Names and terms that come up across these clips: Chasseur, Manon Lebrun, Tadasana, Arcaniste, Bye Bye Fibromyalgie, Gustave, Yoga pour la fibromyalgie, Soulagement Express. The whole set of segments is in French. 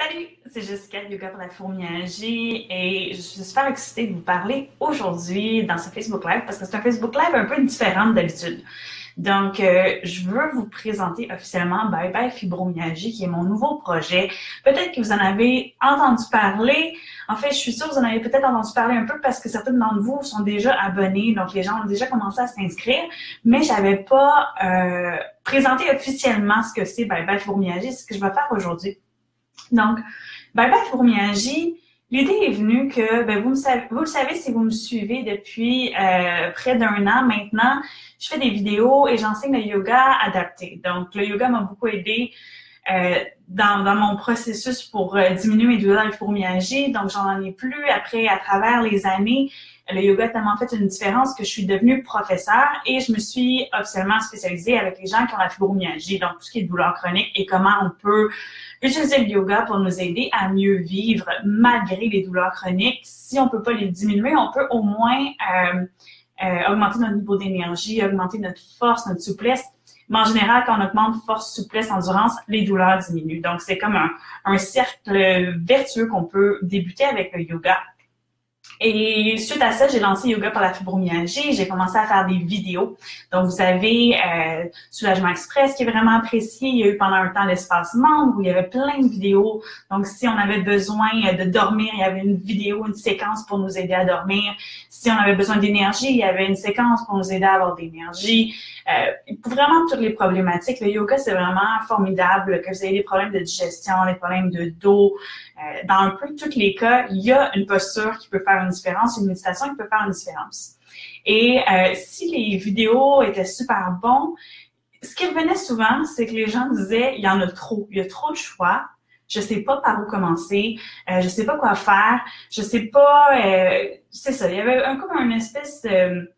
Salut, c'est Jessica de Yoga pour la fibromyalgie et je suis super excitée de vous parler aujourd'hui dans ce Facebook Live parce que c'est un Facebook Live un peu différent d'habitude. Donc, je veux vous présenter officiellement Bye Bye Fibromyalgie, qui est mon nouveau projet. Peut-être que vous en avez entendu parler. En fait, je suis sûre que vous en avez peut-être entendu parler un peu parce que certains d'entre vous sont déjà abonnés. Donc, les gens ont déjà commencé à s'inscrire, mais je n'avais pas présenté officiellement ce que c'est Bye Bye Fibromyalgie, ce que je vais faire aujourd'hui. Donc, Bye Bye Fibromyalgie, l'idée est venue que, ben, vous le savez si vous me suivez depuis près d'un an maintenant, je fais des vidéos et j'enseigne le yoga adapté. Donc, le yoga m'a beaucoup aidé dans mon processus pour diminuer mes douleurs de fibromyalgie. Donc, j'en ai plus. Après, à travers les années, le yoga a tellement fait une différence que je suis devenue professeure et je me suis officiellement spécialisée avec les gens qui ont la fibromyalgie, donc tout ce qui est douleur chronique et comment on peut utiliser le yoga pour nous aider à mieux vivre malgré les douleurs chroniques. Si on ne peut pas les diminuer, on peut au moins augmenter notre niveau d'énergie, augmenter notre force, notre souplesse. Mais en général, quand on augmente force, souplesse, endurance, les douleurs diminuent. Donc, c'est comme un cercle vertueux qu'on peut débuter avec le yoga. Et suite à ça, j'ai lancé Yoga pour la fibromyalgie. J'ai commencé à faire des vidéos. Donc, vous avez Soulagement Express qui est vraiment apprécié. Il y a eu pendant un temps l'espace membre où il y avait plein de vidéos. Donc, si on avait besoin de dormir, il y avait une vidéo, une séquence pour nous aider à dormir. Si on avait besoin d'énergie, il y avait une séquence pour nous aider à avoir d'énergie. Pour vraiment toutes les problématiques, le yoga, c'est vraiment formidable. Que vous ayez des problèmes de digestion, des problèmes de dos, dans un peu tous les cas, il y a une posture qui peut faire une différence, une méditation qui peut faire une différence. Et si les vidéos étaient super bonnes, ce qui revenait souvent, c'est que les gens disaient « il y en a trop, il y a trop de choix, je sais pas par où commencer, je sais pas quoi faire, je sais pas… » C'est ça, il y avait comme une espèce de…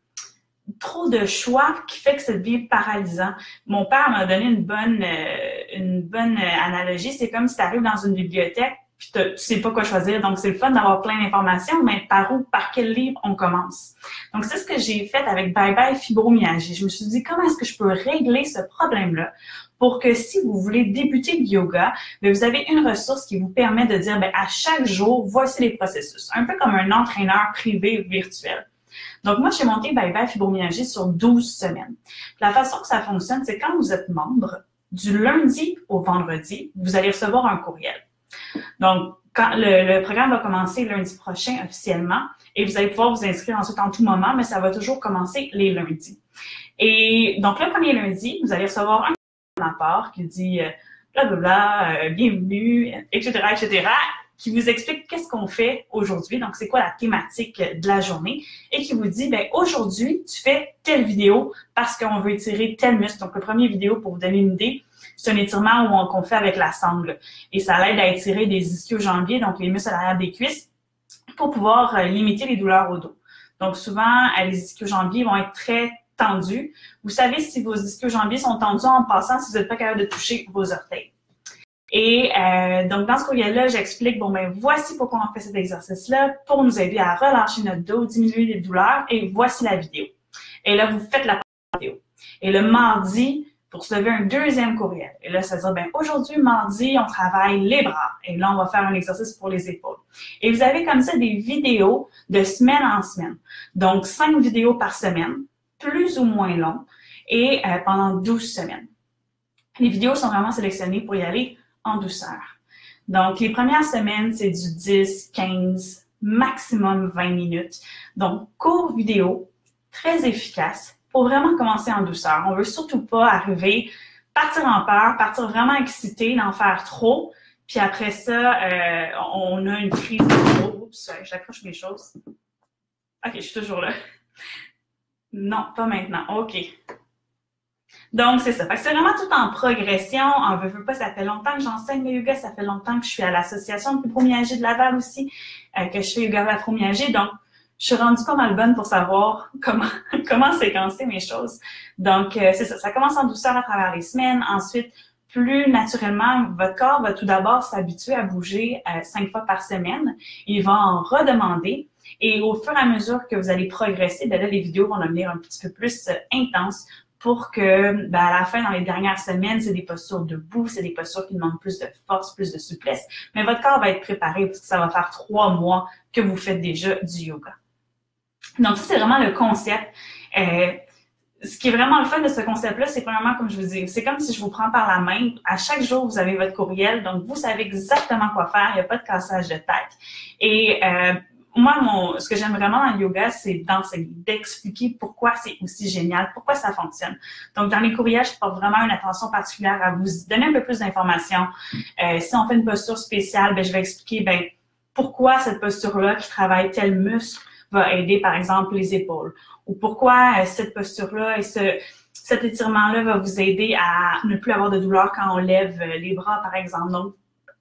trop de choix qui fait que ça devient paralysant. Mon père m'a donné une bonne analogie, c'est comme si tu arrives dans une bibliothèque puis tu sais pas quoi choisir. Donc, c'est le fun d'avoir plein d'informations, mais par quel livre on commence? Donc, c'est ce que j'ai fait avec Bye Bye Fibromyalgie. Je me suis dit, comment est-ce que je peux régler ce problème-là pour que si vous voulez débuter le yoga, bien, vous avez une ressource qui vous permet de dire, bien, à chaque jour, voici les processus. Un peu comme un entraîneur privé virtuel. Donc, moi, j'ai monté Bye Bye Fibromyalgie sur 12 semaines. La façon que ça fonctionne, c'est quand vous êtes membre, du lundi au vendredi, vous allez recevoir un courriel. Donc, quand le programme va commencer lundi prochain officiellement et vous allez pouvoir vous inscrire ensuite en tout moment, mais ça va toujours commencer les lundis. Et donc, le premier lundi, vous allez recevoir un courriel de ma part qui dit blablabla, bienvenue, etc., qui vous explique qu'est-ce qu'on fait aujourd'hui, donc c'est quoi la thématique de la journée, et qui vous dit, ben aujourd'hui, tu fais telle vidéo parce qu'on veut étirer tel muscle. Donc, le premier vidéo, pour vous donner une idée, c'est un étirement qu'on fait avec la sangle. Et ça l'aide à étirer des ischio-jambiers, donc les muscles à l'arrière des cuisses, pour pouvoir limiter les douleurs au dos. Donc, souvent, les ischio-jambiers vont être très tendus. Vous savez si vos ischio-jambiers sont tendus en passant si vous n'êtes pas capable de toucher vos orteils. Et donc, dans ce courriel-là, j'explique, bon, ben voici pourquoi on fait cet exercice-là, pour nous aider à relâcher notre dos, diminuer les douleurs, et voici la vidéo. Et là, vous faites la vidéo. Et le mardi, vous recevez un deuxième courriel. Et là, ça veut dire, ben aujourd'hui, mardi, on travaille les bras. Et là, on va faire un exercice pour les épaules. Et vous avez comme ça des vidéos de semaine en semaine. Donc, 5 vidéos par semaine, plus ou moins longues, et pendant 12 semaines. Les vidéos sont vraiment sélectionnées pour y aller en douceur. Donc, les premières semaines, c'est du 10, 15, maximum 20 minutes. Donc, court vidéo, très efficace, pour vraiment commencer en douceur. On veut surtout pas arriver, partir en peur, partir vraiment excité, d'en faire trop, puis après ça, on a une crise de dos. Oups, j'accroche mes choses. OK, je suis toujours là. Non, pas maintenant. OK. Donc, c'est ça. C'est vraiment tout en progression. On veut pas, ça fait longtemps que j'enseigne le yoga, ça fait longtemps que je suis à l'association de fibromyalgie de Laval aussi, que je fais yoga pour la fibromyalgie. Donc, je suis rendue pas mal bonne pour savoir comment séquencer mes choses. Donc, c'est ça. Ça commence en douceur à travers les semaines. Ensuite, plus naturellement, votre corps va tout d'abord s'habituer à bouger 5 fois par semaine. Il va en redemander. Et au fur et à mesure que vous allez progresser, ben là, les vidéos vont devenir un petit peu plus intenses pour que, ben, à la fin, dans les dernières semaines, c'est des postures debout, c'est des postures qui demandent plus de force, plus de souplesse. Mais votre corps va être préparé parce que ça va faire 3 mois que vous faites déjà du yoga. Donc, ça, c'est vraiment le concept. Ce qui est vraiment le fun de ce concept-là, c'est premièrement, comme je vous dis, c'est comme si je vous prends par la main. À chaque jour, vous avez votre courriel, donc vous savez exactement quoi faire. Il n'y a pas de cassage de tête. Et moi, ce que j'aime vraiment dans le yoga, c'est d'enseigner, d'expliquer pourquoi c'est aussi génial, pourquoi ça fonctionne. Donc, dans les courriels, je porte vraiment une attention particulière à vous donner un peu plus d'informations. Si on fait une posture spéciale, ben, je vais expliquer ben, pourquoi cette posture-là qui travaille tel muscle va aider, par exemple, les épaules. Ou pourquoi cette posture-là et cet étirement-là va vous aider à ne plus avoir de douleur quand on lève les bras, par exemple. Donc,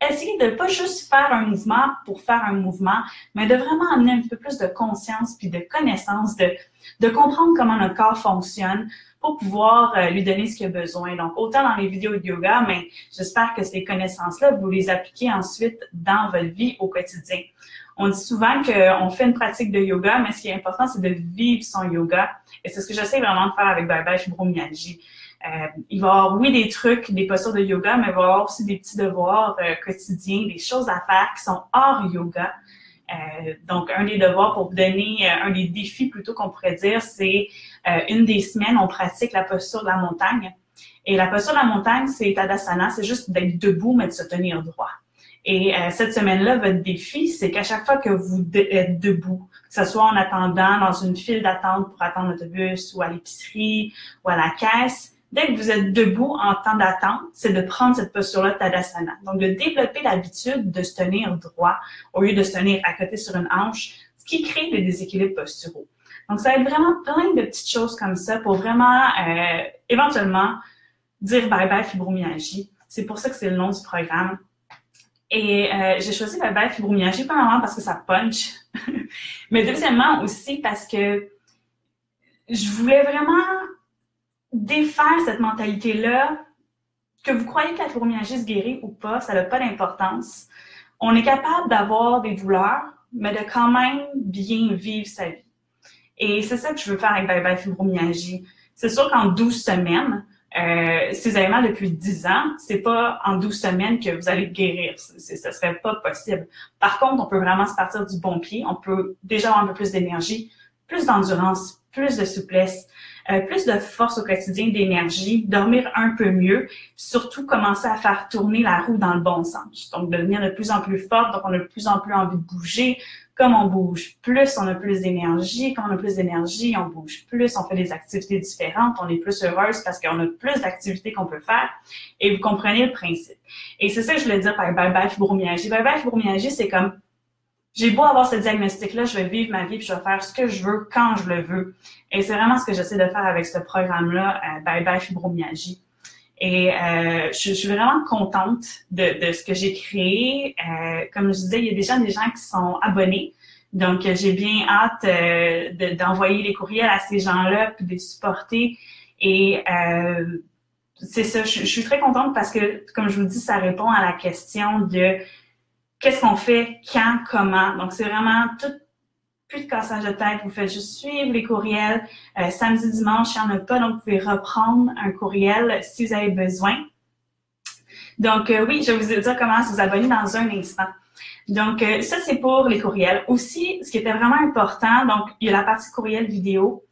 essayez de ne pas juste faire un mouvement pour faire un mouvement, mais de vraiment amener un peu plus de conscience puis de connaissance, de comprendre comment notre corps fonctionne pour pouvoir lui donner ce qu'il a besoin. Donc, autant dans les vidéos de yoga, mais j'espère que ces connaissances-là, vous les appliquez ensuite dans votre vie au quotidien. On dit souvent qu'on fait une pratique de yoga, mais ce qui est important, c'est de vivre son yoga. Et c'est ce que j'essaie vraiment de faire avec Bye Bye Fibromyalgie. Il va y avoir, oui, des trucs, des postures de yoga, mais il va y avoir aussi des petits devoirs quotidiens, des choses à faire qui sont hors yoga. Donc, un des devoirs pour vous donner, un des défis plutôt qu'on pourrait dire, c'est une des semaines, on pratique la posture de la montagne. Et la posture de la montagne, c'est Tadasana, c'est juste d'être debout, mais de se tenir droit. Et cette semaine-là, votre défi, c'est qu'à chaque fois que vous êtes debout, que ce soit en attendant dans une file d'attente pour attendre l'autobus ou à l'épicerie ou à la caisse, dès que vous êtes debout en temps d'attente, c'est de prendre cette posture-là Tadasana. Donc, de développer l'habitude de se tenir droit au lieu de se tenir à côté sur une hanche, ce qui crée des déséquilibres posturaux. Donc, ça va être vraiment plein de petites choses comme ça pour vraiment, éventuellement, dire bye-bye fibromyalgie. C'est pour ça que c'est le nom du programme. Et j'ai choisi Bye Bye Fibromyalgie, premièrement parce que ça punch, mais deuxièmement aussi parce que je voulais vraiment défaire cette mentalité-là, que vous croyez que la fibromyalgie se guérit ou pas, ça n'a pas d'importance. On est capable d'avoir des douleurs, mais de quand même bien vivre sa vie. Et c'est ça que je veux faire avec Bye Bye Fibromyalgie. C'est sûr qu'en 12 semaines, si vous avez mal depuis 10 ans, c'est pas en 12 semaines que vous allez guérir. Ce serait pas possible. Par contre, on peut vraiment se partir du bon pied. On peut déjà avoir un peu plus d'énergie, plus d'endurance, plus de souplesse, plus de force au quotidien, d'énergie, dormir un peu mieux, surtout commencer à faire tourner la roue dans le bon sens. Donc, devenir de plus en plus forte, donc on a de plus en plus envie de bouger. Comme on bouge plus, on a plus d'énergie. Comme on a plus d'énergie, on bouge plus, on fait des activités différentes, on est plus heureuse parce qu'on a plus d'activités qu'on peut faire. Et vous comprenez le principe. Et c'est ça que je voulais dire par Bye Bye Fibromyalgie. Bye Bye Fibromyalgie, c'est comme, j'ai beau avoir ce diagnostic-là, je vais vivre ma vie puis je vais faire ce que je veux quand je le veux. Et c'est vraiment ce que j'essaie de faire avec ce programme-là, Bye Bye Fibromyalgie. Et je suis vraiment contente de ce que j'ai créé. Comme je disais, il y a déjà des gens qui sont abonnés. Donc, j'ai bien hâte d'envoyer les courriels à ces gens-là puis de les supporter. Et c'est ça, je suis très contente parce que, comme je vous dis, ça répond à la question de qu'est-ce qu'on fait, quand, comment. Donc, c'est vraiment tout. Plus de cassage de tête, vous faites juste suivre les courriels. Samedi, dimanche, il n'y en a pas, donc vous pouvez reprendre un courriel si vous avez besoin. Donc, oui, je vais vous dire comment vous abonner dans un instant. Donc, ça, c'est pour les courriels. Aussi, ce qui était vraiment important, donc, il y a la partie courriel vidéo.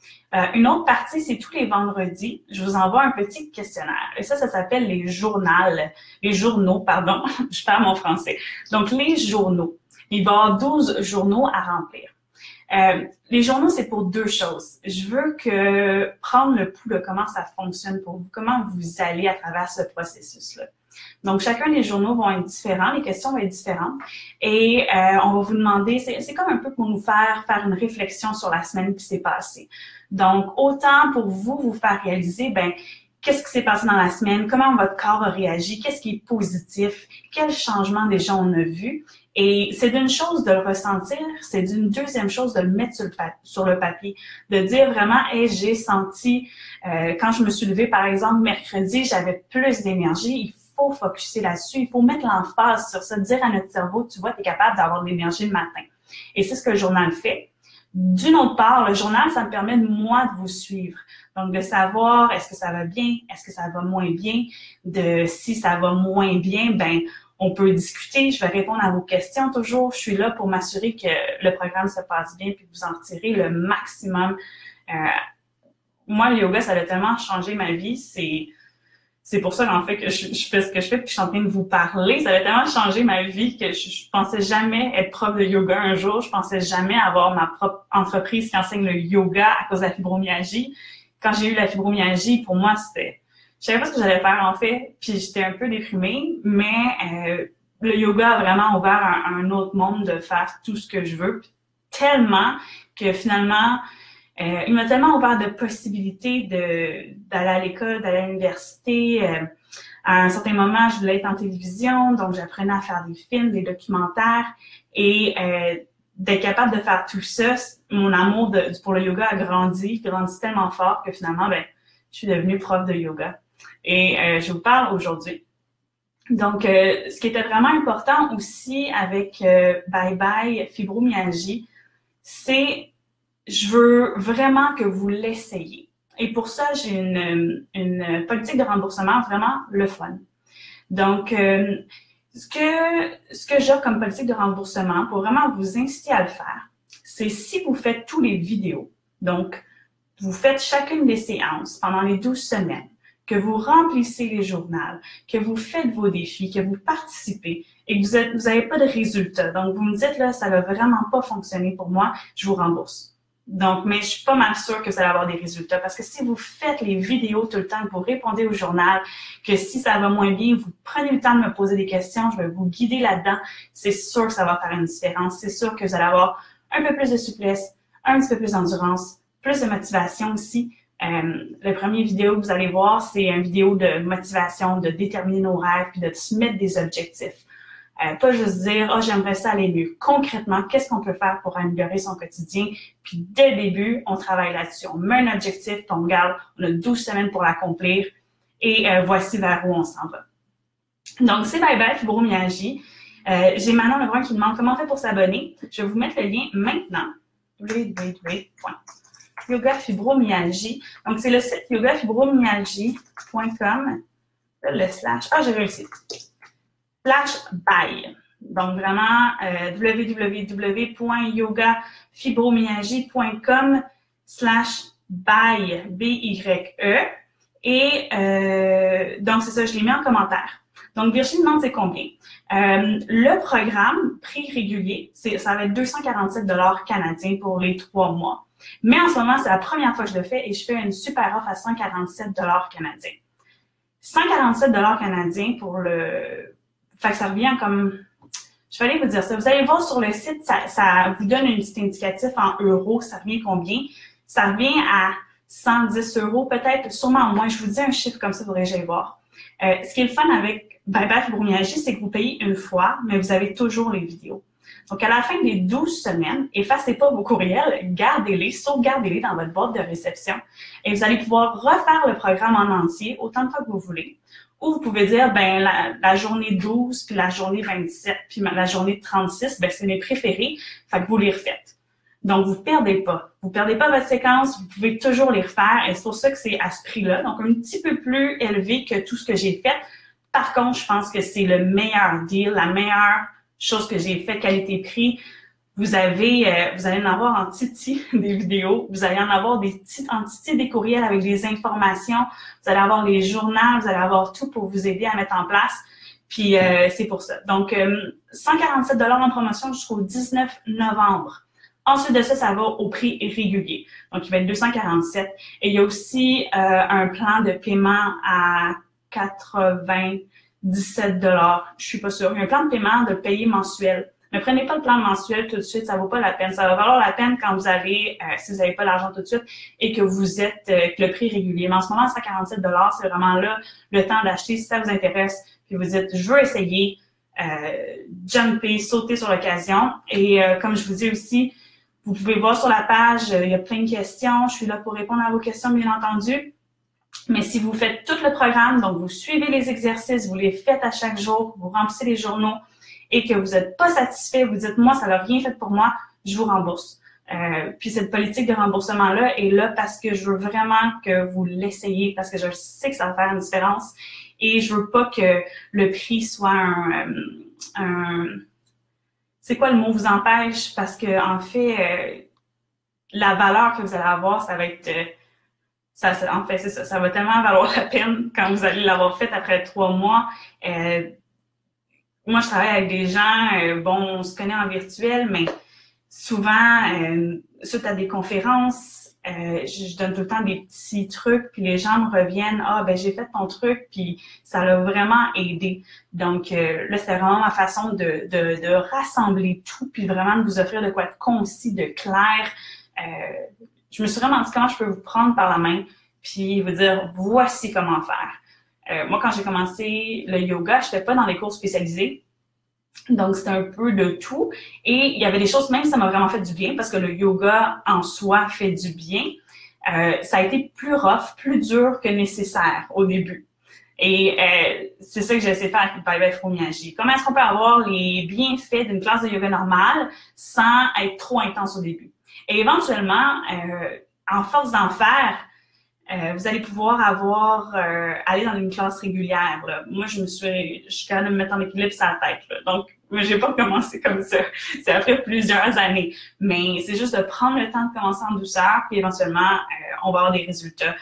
Une autre partie, c'est tous les vendredis, je vous envoie un petit questionnaire. Et ça s'appelle les journaux, je parle mon français. Donc, les journaux. Il va y avoir 12 journaux à remplir. Les journaux, c'est pour 2 choses. Je veux que prendre le pouls de comment ça fonctionne pour vous, comment vous allez à travers ce processus-là. Donc, chacun des journaux vont être différents, les questions vont être différentes. Et on va vous demander, c'est comme un peu pour nous faire une réflexion sur la semaine qui s'est passée. Donc, autant pour vous faire réaliser, ben, qu'est-ce qui s'est passé dans la semaine, comment votre corps a réagi, qu'est-ce qui est positif, quel changement déjà on a vu. Et c'est d'une chose de le ressentir, c'est d'une deuxième chose de le mettre sur le papier, de dire vraiment « Hey, j'ai senti, quand je me suis levée, par exemple, mercredi, j'avais plus d'énergie. » Il faut focusser là-dessus, il faut mettre l'emphase sur ça, dire à notre cerveau « Tu vois, tu es capable d'avoir de l'énergie le matin. » Et c'est ce que le journal fait. D'une autre part, le journal, ça me permet, moi, de vous suivre. Donc, de savoir est-ce que ça va bien, est-ce que ça va moins bien. Si ça va moins bien, ben on peut discuter, je vais répondre à vos questions toujours. Je suis là pour m'assurer que le programme se passe bien puis que vous en tirez le maximum. Moi, le yoga, ça a tellement changé ma vie. C'est pour ça qu'en fait que je fais ce que je fais puis je suis en train de vous parler. Ça a tellement changé ma vie que je pensais jamais être prof de yoga un jour. Je pensais jamais avoir ma propre entreprise qui enseigne le yoga à cause de la fibromyalgie. Quand j'ai eu la fibromyalgie, pour moi, c'était... Je savais pas ce que j'allais faire, en fait, puis j'étais un peu déprimée, mais le yoga a vraiment ouvert un autre monde de faire tout ce que je veux, tellement que finalement, il m'a tellement ouvert de possibilités d'aller à l'école, d'aller à l'université. À un certain moment, je voulais être en télévision, donc j'apprenais à faire des films, des documentaires, et d'être capable de faire tout ça, mon amour pour le yoga a grandi tellement fort que finalement, ben, je suis devenue prof de yoga. Et je vous parle aujourd'hui. Donc, ce qui était vraiment important aussi avec Bye Bye Fibromyalgie, c'est je veux vraiment que vous l'essayiez. Et pour ça, j'ai une politique de remboursement vraiment le fun. Donc, ce que j'ai comme politique de remboursement pour vraiment vous inciter à le faire, c'est si vous faites tous les vidéos, donc vous faites chacune des séances pendant les 12 semaines, que vous remplissez les journaux, que vous faites vos défis, que vous participez et que vous n'avez pas de résultats. Donc, vous me dites, là, ça va vraiment pas fonctionner pour moi, je vous rembourse. Donc, mais je suis pas mal sûre que ça va avoir des résultats parce que si vous faites les vidéos tout le temps, que vous répondez au journal, que si ça va moins bien, vous prenez le temps de me poser des questions, je vais vous guider là-dedans, c'est sûr que ça va faire une différence. C'est sûr que vous allez avoir un peu plus de souplesse, un petit peu plus d'endurance, plus de motivation aussi. La première vidéo que vous allez voir, c'est une vidéo de motivation, de déterminer nos rêves, puis de se mettre des objectifs. Pas juste dire « Ah, j'aimerais ça aller mieux ». Concrètement, qu'est-ce qu'on peut faire pour améliorer son quotidien? Puis dès le début, on travaille là-dessus. On met un objectif, puis on regarde, on a 12 semaines pour l'accomplir, et voici vers où on s'en va. Donc, c'est Bye Bye Fibromyalgie. J'ai Manon Lebrun qui demande comment on fait pour s'abonner. Je vais vous mettre le lien maintenant. Yoga Fibromyalgie. Donc, c'est le site yogafibromyalgie.com. Le / ah, j'ai réussi. /bye. Donc, vraiment, www.yogafibromyalgie.com /bye. BYE. Et donc, c'est ça, je l'ai mis en commentaire. Donc, Virginie demande c'est combien. Le programme, prix régulier, ça va être 247 $ canadiens pour les 3 mois. Mais en ce moment, c'est la première fois que je le fais et je fais une super offre à 147 $ canadiens. 147 $ canadiens pour le... Fait que ça revient comme... Je vais aller vous dire ça. Vous allez voir sur le site, ça vous donne un petit indicatif en euros. Ça revient combien? Ça revient à 110 € peut-être, sûrement moins. Je vous dis un chiffre comme ça, vous pourrez aller voir. Ce qui est le fun avec Bye Bye Fibromyalgie, c'est que vous payez une fois, mais vous avez toujours les vidéos. Donc, à la fin des 12 semaines, effacez pas vos courriels, gardez-les, sauvegardez-les dans votre boîte de réception et vous allez pouvoir refaire le programme en entier autant de fois que vous voulez. Ou vous pouvez dire, ben la journée 12, puis la journée 27, puis la journée 36, ben c'est mes préférés, fait que vous les refaites. Donc, vous perdez pas votre séquence, vous pouvez toujours les refaire et c'est pour ça que c'est à ce prix-là, donc un petit peu plus élevé que tout ce que j'ai fait. Par contre, je pense que c'est le meilleur deal, la meilleure chose que j'ai fait, qualité-prix. Vous allez en avoir en titi des vidéos, vous allez en avoir en titi des courriels avec des informations, vous allez avoir les journaux, vous allez avoir tout pour vous aider à mettre en place. Puis c'est pour ça. Donc, 147 $ en promotion jusqu'au 19 novembre. Ensuite de ça, ça va au prix régulier. Donc, il va être 247. Et il y a aussi un plan de paiement à 97 $, je suis pas sûre. Il y a un plan de paiement de payer mensuel. Ne prenez pas le plan mensuel tout de suite, ça vaut pas la peine. Ça va valoir la peine quand vous allez, si vous n'avez pas l'argent tout de suite et que vous êtes que le prix régulier. Mais en ce moment, 147 $, c'est vraiment là le temps d'acheter si ça vous intéresse. Puis vous dites, je veux essayer, jumper, sauter sur l'occasion. Et comme je vous dis aussi, vous pouvez voir sur la page, il y a plein de questions. Je suis là pour répondre à vos questions, bien entendu. Mais si vous faites tout le programme, donc vous suivez les exercices, vous les faites à chaque jour, vous remplissez les journaux et que vous n'êtes pas satisfait, vous dites « moi, ça n'a rien fait pour moi, je vous rembourse ». Puis cette politique de remboursement-là est là parce que je veux vraiment que vous l'essayiez, parce que je sais que ça va faire une différence et je veux pas que le prix soit un c'est quoi le mot vous empêche, parce que en fait, la valeur que vous allez avoir, ça va être... en fait, c'est ça. Ça va tellement valoir la peine quand vous allez l'avoir fait après 3 mois. Moi, je travaille avec des gens, bon, on se connaît en virtuel, mais souvent, suite à des conférences, je donne tout le temps des petits trucs, puis les gens me reviennent, « Ah, ben j'ai fait ton truc, puis ça l'a vraiment aidé. » Donc, là, c'était vraiment ma façon de rassembler tout, puis vraiment de vous offrir de quoi de concis, de clair. Je me suis vraiment dit comment je peux vous prendre par la main puis vous dire voici comment faire. Moi, quand j'ai commencé le yoga, je n'étais pas dans les cours spécialisés. Donc, c'était un peu de tout. Et il y avait des choses, même ça m'a vraiment fait du bien parce que le yoga en soi fait du bien. Ça a été plus rough, plus dur que nécessaire au début. Et c'est ça que j'essaie de faire avec Bye Bye Fibromyalgie. Comment est-ce qu'on peut avoir les bienfaits d'une classe de yoga normale sans être trop intense au début? Et éventuellement, en force d'en faire, vous allez pouvoir avoir aller dans une classe régulière. Là. Moi, je suis capable de me mettre en équilibre sur la tête. Là. Donc, j'ai pas commencé comme ça. C'est après plusieurs années. Mais c'est juste de prendre le temps de commencer en douceur, puis éventuellement, on va avoir des résultats.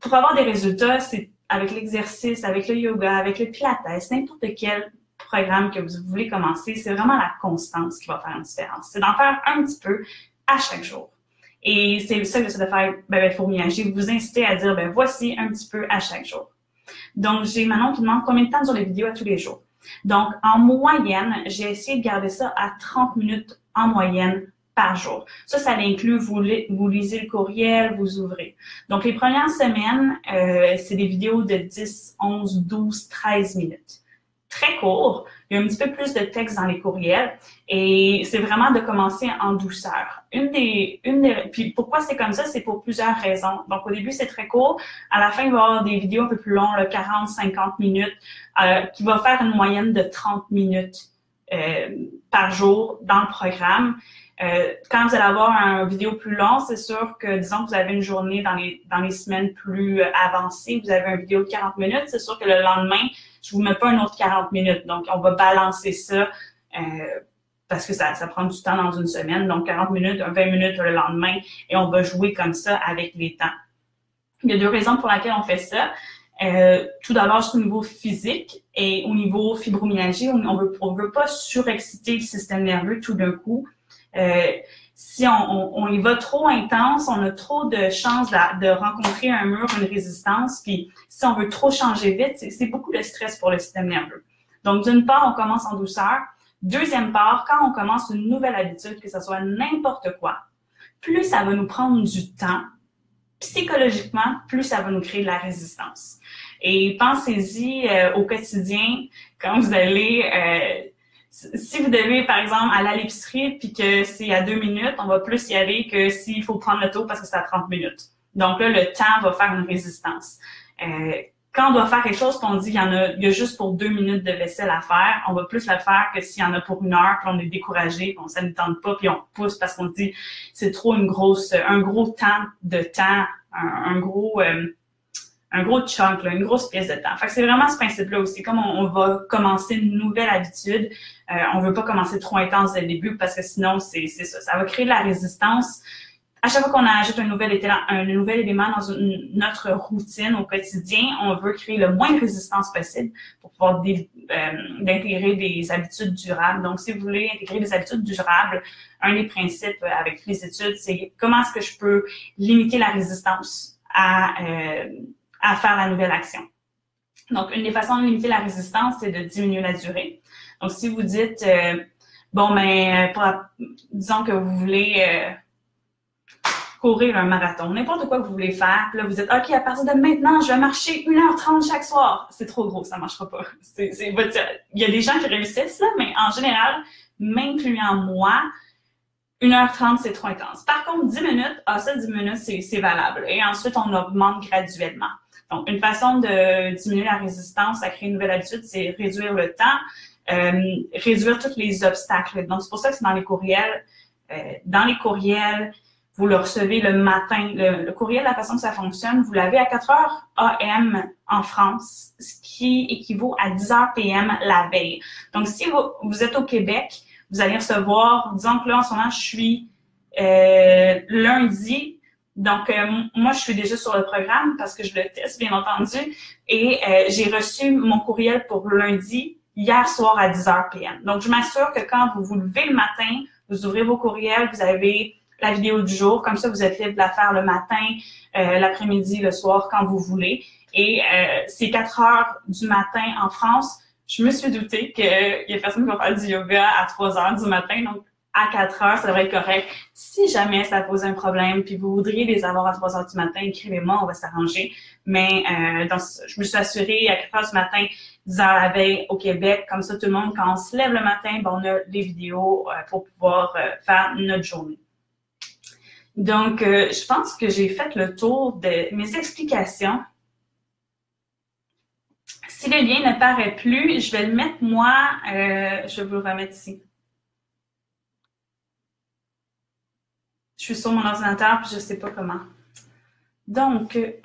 Pour avoir des résultats, c'est avec l'exercice, avec le yoga, avec le pilates, n'importe quel programme que vous voulez commencer, c'est vraiment la constance qui va faire une différence. C'est d'en faire un petit peu à chaque jour. Et c'est ça que j'essaie de faire Bye Bye Fibromyalgie, vous inciter à dire, ben voici un petit peu à chaque jour. Donc, j'ai Manon qui demande combien de temps durent les vidéos à tous les jours. Donc, en moyenne, j'ai essayé de garder ça à 30 minutes en moyenne par jour. Ça inclut, vous lisez le courriel, vous ouvrez. Donc, les premières semaines, c'est des vidéos de 10, 11, 12, 13 minutes. Très court, il y a un petit peu plus de texte dans les courriels et c'est vraiment de commencer en douceur. Puis pourquoi c'est comme ça, c'est pour plusieurs raisons. Donc au début c'est très court, à la fin il va y avoir des vidéos un peu plus longues, 40-50 minutes, qui va faire une moyenne de 30 minutes par jour dans le programme. Quand vous allez avoir une vidéo plus longue, c'est sûr que, disons que vous avez une journée dans les semaines plus avancées, vous avez une vidéo de 40 minutes, c'est sûr que le lendemain, je vous mets pas un autre 40 minutes. Donc, on va balancer ça parce que ça prend du temps dans une semaine. Donc, 40 minutes, 20 minutes le lendemain et on va jouer comme ça avec les temps. Il y a 2 raisons pour lesquelles on fait ça. Tout d'abord, juste au niveau physique et au niveau fibromyalgie, on veut pas surexciter le système nerveux tout d'un coup. Si on y va trop intense, on a trop de chances de rencontrer un mur, une résistance, puis si on veut trop changer vite, c'est beaucoup de stress pour le système nerveux. Donc, d'une part, on commence en douceur. Deuxième part, quand on commence une nouvelle habitude, que ce soit n'importe quoi, plus ça va nous prendre du temps, psychologiquement, plus ça va nous créer de la résistance. Et pensez-y au quotidien, quand vous allez... si vous devez, par exemple, aller à l'épicerie puis que c'est à 2 minutes, on va plus y aller que s'il faut prendre le tour parce que c'est à 30 minutes. Donc là, le temps va faire une résistance. Quand on doit faire quelque chose qu'on dit il y a juste pour 2 minutes de vaisselle à faire, on va plus le faire que s'il y en a pour 1 heure, puis on est découragé, puis ça ne tente pas, puis on pousse parce qu'on dit c'est trop un gros chunk, là, une grosse pièce de temps. Fait que c'est vraiment ce principe-là aussi. Comme on va commencer une nouvelle habitude, on veut pas commencer trop intense dès le début parce que sinon, c'est ça. Ça va créer de la résistance. À chaque fois qu'on ajoute un nouvel élément dans notre routine au quotidien, on veut créer le moins de résistance possible pour pouvoir d'intégrer des habitudes durables. Donc, si vous voulez intégrer des habitudes durables, un des principes avec les études, c'est comment est-ce que je peux limiter la résistance à faire la nouvelle action. Donc, une des façons de limiter la résistance, c'est de diminuer la durée. Donc, si vous dites, bon, ben, disons que vous voulez courir un marathon, n'importe quoi que vous voulez faire, puis là, vous dites, OK, à partir de maintenant, je vais marcher 1h30 chaque soir. C'est trop gros, ça ne marchera pas. Il y a des gens qui réussissent, là, mais en général, m'incluant moi, 1h30, c'est trop intense. Par contre, 10 minutes, ah, ça, 10 minutes, c'est valable. Et ensuite, on augmente graduellement. Donc, une façon de diminuer la résistance à créer une nouvelle habitude, c'est réduire le temps, réduire tous les obstacles. Donc, c'est pour ça que c'est dans les courriels. dans les courriels, vous le recevez le matin. Le courriel, la façon que ça fonctionne, vous l'avez à 4 h AM en France, ce qui équivaut à 10 h PM la veille. Donc, si vous êtes au Québec, vous allez recevoir, disons que là, en ce moment, je suis lundi. Donc, moi, je suis déjà sur le programme parce que je le teste, bien entendu. Et j'ai reçu mon courriel pour lundi, hier soir à 10 h PM. Donc, je m'assure que quand vous vous levez le matin, vous ouvrez vos courriels, vous avez la vidéo du jour. Comme ça, vous êtes libre de la faire le matin, l'après-midi, le soir, quand vous voulez. Et c'est 4 h du matin en France. Je me suis doutée qu'il y a personne qui va faire du yoga à 3 h du matin. Donc, à 4 h, ça devrait être correct. Si jamais ça pose un problème, puis vous voudriez les avoir à 3 h du matin, écrivez-moi, on va s'arranger. Mais je me suis assurée à 4 h du matin, 10 h la veille au Québec. Comme ça, tout le monde, quand on se lève le matin, ben, on a les vidéos pour pouvoir faire notre journée. Donc, je pense que j'ai fait le tour de mes explications. Si le lien ne paraît plus, je vais le mettre moi, je vais vous le remettre ici. Je suis sur mon ordinateur, puis je ne sais pas comment. Donc, je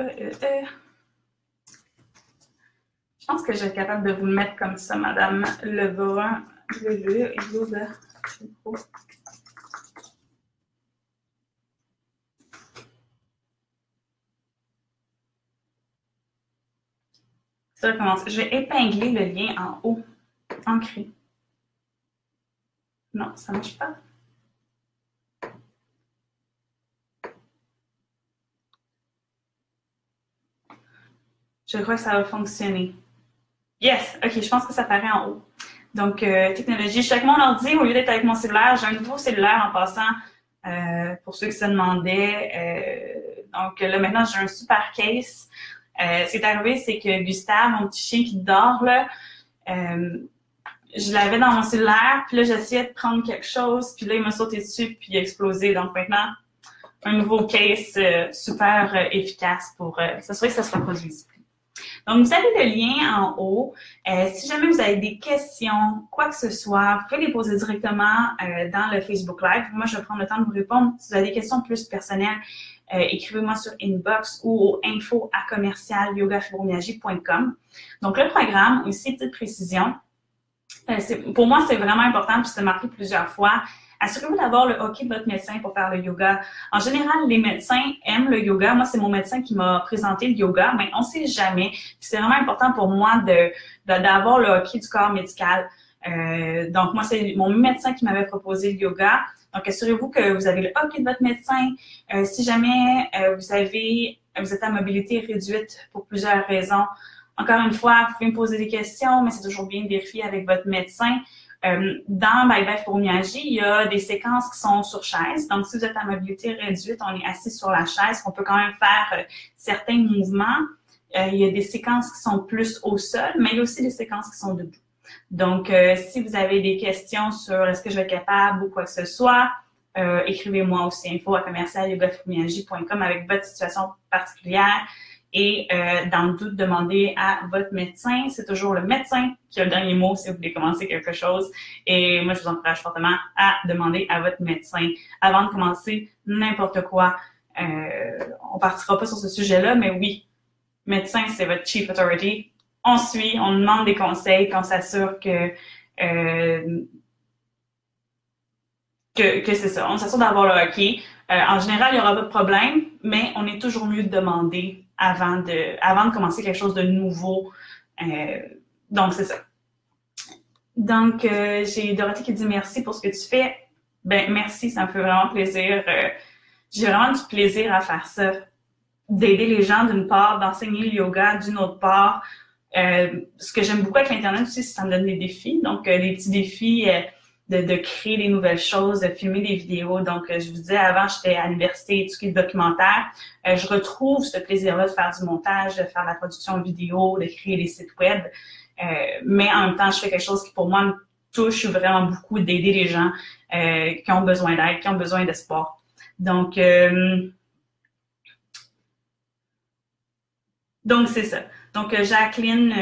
pense que je vais être capable de vous le mettre comme ça, Madame Lebrun. Ça commence. Je vais épingler le lien en haut, ancré. Non, ça ne marche pas. Je crois que ça va fonctionner. Yes! OK, je pense que ça paraît en haut. Donc, technologie. Je suis avec mon ordi au lieu d'être avec mon cellulaire. J'ai un nouveau cellulaire en passant, pour ceux qui se demandaient. Donc, là, maintenant, j'ai un super case. Ce qui est arrivé, c'est que Gustave, mon petit chien qui dort, là, je l'avais dans mon cellulaire, puis là, j'essayais de prendre quelque chose, puis là, il m'a sauté dessus, puis il a explosé. Donc, maintenant, un nouveau case super efficace pour s'assurer que ça se reproduise. Donc, vous avez le lien en haut. Si jamais vous avez des questions, quoi que ce soit, vous pouvez les poser directement dans le Facebook Live. Moi, je vais prendre le temps de vous répondre. Si vous avez des questions plus personnelles, écrivez-moi sur inbox ou au info@yogafibromyalgie.com. Donc, le programme, aussi, petite précision. Pour moi, c'est vraiment important, puis c'est marqué plusieurs fois. Assurez-vous d'avoir le OK de votre médecin pour faire le yoga. En général, les médecins aiment le yoga. Moi, c'est mon médecin qui m'a présenté le yoga, mais on ne sait jamais. Puis c'est vraiment important pour moi d'avoir le OK du corps médical. Donc, moi, c'est mon médecin qui m'avait proposé le yoga. Donc, assurez-vous que vous avez le OK de votre médecin. Si jamais vous êtes à mobilité réduite pour plusieurs raisons, encore une fois, vous pouvez me poser des questions, mais c'est toujours bien de vérifier avec votre médecin. Dans Bye Bye Fibromyalgie, il y a des séquences qui sont sur chaise. Donc, si vous êtes à mobilité réduite, on est assis sur la chaise, on peut quand même faire certains mouvements. Il y a des séquences qui sont plus au sol, mais il y a aussi des séquences qui sont debout. Donc, si vous avez des questions sur est-ce que je vais être capable ou quoi que ce soit, écrivez-moi aussi info@yogafibromyalgie.com avec votre situation particulière. Et dans le doute, demandez à votre médecin. C'est toujours le médecin qui a le dernier mot si vous voulez commencer quelque chose. Et moi, je vous encourage fortement à demander à votre médecin avant de commencer n'importe quoi. On partira pas sur ce sujet-là, mais oui, médecin, c'est votre chief authority. On suit, on demande des conseils, qu'on s'assure que c'est ça. On s'assure d'avoir le OK. En général, il n'y aura pas de problème, mais on est toujours mieux de demander avant de commencer quelque chose de nouveau. Donc, c'est ça. Donc, j'ai Dorothée qui dit merci pour ce que tu fais. Ben, merci, ça me fait vraiment plaisir. J'ai vraiment du plaisir à faire ça, d'aider les gens d'une part, d'enseigner le yoga d'une autre part. Ce que j'aime beaucoup avec l'Internet aussi, c'est que ça me donne des défis. Donc, les petits défis de créer des nouvelles choses, de filmer des vidéos. Donc, je vous disais, avant, j'étais à l'université, étudier le documentaire. Je retrouve ce plaisir-là de faire du montage, de faire la production vidéo, de créer des sites web. Mais en même temps, je fais quelque chose qui, pour moi, me touche vraiment beaucoup, d'aider les gens qui ont besoin d'aide, qui ont besoin d'espoir. Donc, c'est ça. Donc, Jacqueline,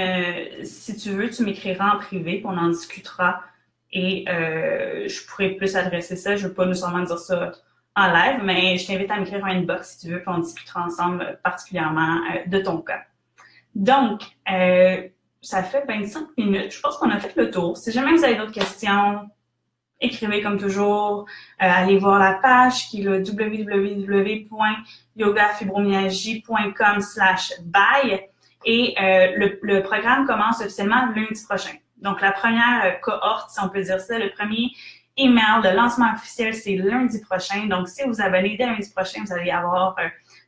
si tu veux, tu m'écriras en privé, puis on en discutera Et je pourrais plus adresser ça. Je ne veux pas nécessairement dire ça en live, mais je t'invite à m'écrire un inbox si tu veux, puis on discutera ensemble particulièrement de ton cas. Donc, ça fait 25 minutes. Je pense qu'on a fait le tour. Si jamais vous avez d'autres questions, écrivez comme toujours. Allez voir la page qui est le www.yogafibromyalgie.com/bye et le programme commence officiellement lundi prochain. Donc, la première cohorte, si on peut dire ça, le premier email de lancement officiel, c'est lundi prochain. Donc, si vous abonnez dès lundi prochain, vous allez avoir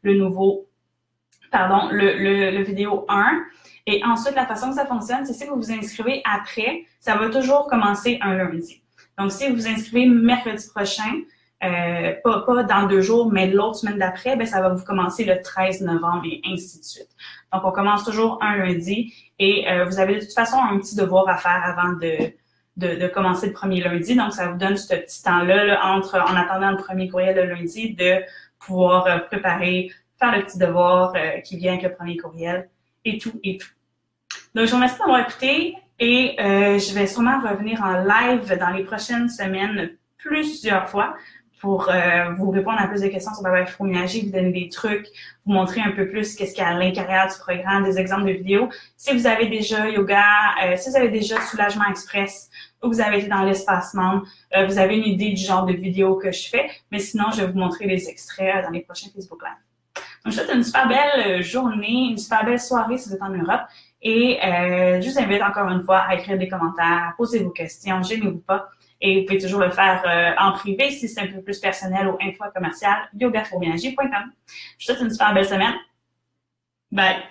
le vidéo 1. Et ensuite, la façon que ça fonctionne, c'est si vous vous inscrivez après, ça va toujours commencer un lundi. Donc, si vous vous inscrivez mercredi prochain, pas dans 2 jours, mais l'autre semaine d'après, ben ça va vous commencer le 13 novembre et ainsi de suite. Donc, on commence toujours un lundi et vous avez de toute façon un petit devoir à faire avant de commencer le premier lundi. Donc, ça vous donne ce petit temps-là en attendant le premier courriel le lundi de pouvoir préparer, faire le petit devoir qui vient avec le premier courriel et tout, et tout. Donc, je vous remercie d'avoir écouté et je vais sûrement revenir en live dans les prochaines semaines plusieurs fois pour vous répondre à plus de questions sur Bye Bye Fibromyalgie, vous donner des trucs, vous montrer un peu plus qu'est-ce qu'il y a à l'intérieur du programme, des exemples de vidéos. Si vous avez déjà yoga, si vous avez déjà Soulagement Express ou vous avez été dans l'espace membre, vous avez une idée du genre de vidéo que je fais, mais sinon, je vais vous montrer les extraits dans les prochains Facebook Live. Donc, je vous souhaite une super belle journée, une super belle soirée si vous êtes en Europe et je vous invite encore une fois à écrire des commentaires, à poser vos questions, gênez-vous pas. Et vous pouvez toujours le faire en privé si c'est un peu plus personnel ou info commercial yogafourmiagie.com. Je vous souhaite une super belle semaine. Bye!